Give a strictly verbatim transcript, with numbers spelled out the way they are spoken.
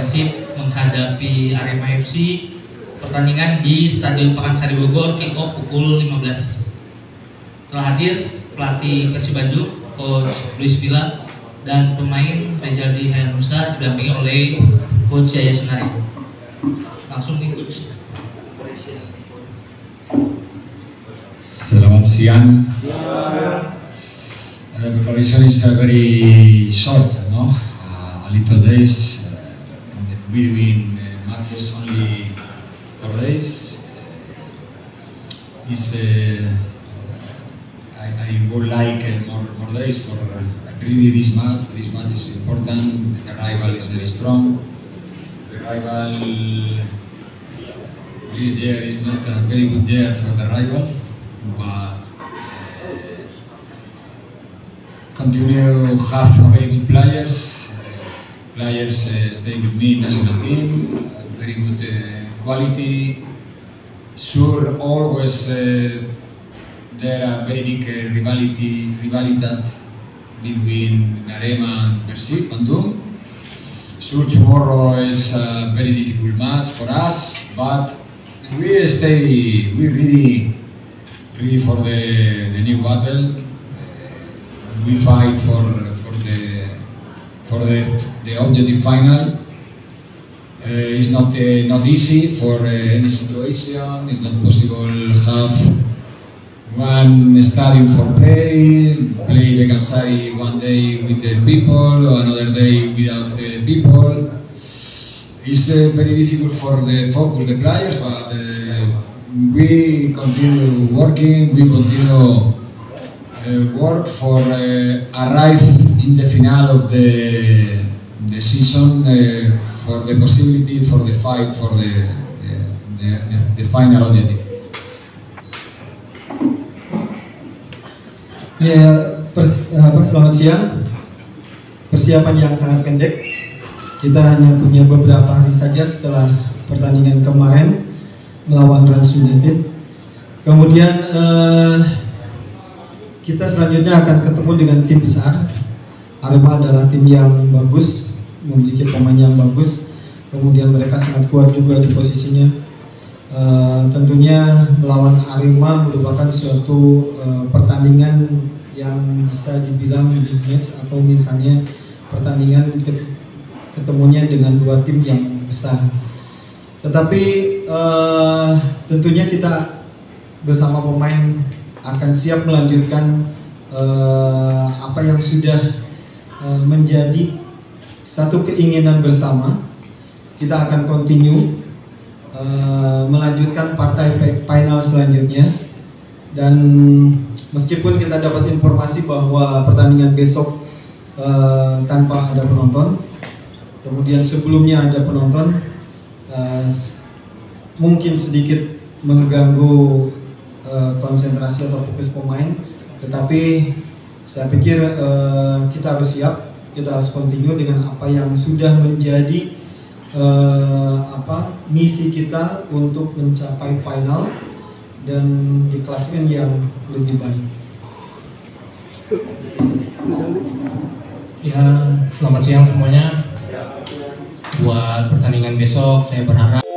Persib menghadapi Arema F C, pertandingan di Stadion Pakansari Bogor, kick off pukul lima belas. Telah hadir pelatih Persib Bandung, Coach Luis Villa, dan pemain Prijadi Harynusa didampingi oleh Coach Jaya Sunaryo. Langsung nih Coach. Selamat siang. The preparation is very short, no? Uh, a little days. We've been uh, matches only four days. Uh, is uh, I, I would like uh, more more days for uh, really this match. This match is important. The rival is very strong. The rival this year is not a very good year for the rival, but uh, continue have very good players. Players uh, stay with me in national team, uh, very good uh, quality. Sure, always uh, there are very big uh, rivalry, rivalry between Arema and Persib Bandung. Sure, tomorrow is a very difficult match for us, but we stay, we really ready for the, the new battle. Uh, we fight for for the. For the, the objective final, uh, it's not uh, not easy for uh, any situation. It's not possible have one stadium for play, play the Pakansari one day with the people, another day without the people. It's uh, very difficult for the focus the players, but uh, we continue working. We continue. Uh, work for uh, arrive in the final of the, the season uh, for the possibility for the fight for the the, the, the final objective. Ya, pers, uh, selamat siang. Persiapan yang sangat pendek. Kita hanya punya beberapa hari saja setelah pertandingan kemarin melawan Ransu United. Kemudian. Uh, Kita selanjutnya akan ketemu dengan tim besar. Arema adalah tim yang bagus, memiliki pemain yang bagus. Kemudian mereka sangat kuat juga di posisinya. E, tentunya melawan Arema merupakan suatu e, pertandingan yang bisa dibilang big match, atau misalnya pertandingan ketemunya dengan dua tim yang besar. Tetapi e, tentunya kita bersama pemain akan siap melanjutkan uh, apa yang sudah uh, menjadi satu keinginan bersama. Kita akan continue uh, melanjutkan partai final selanjutnya, dan meskipun kita dapat informasi bahwa pertandingan besok uh, tanpa ada penonton, kemudian sebelumnya ada penonton, uh, mungkin sedikit mengganggu konsentrasi atau fokus pemain, tetapi saya pikir uh, kita harus siap, kita harus continue dengan apa yang sudah menjadi uh, apa misi kita untuk mencapai final dan di klasemen yang lebih baik. Ya, selamat siang semuanya. Buat pertandingan besok saya berharap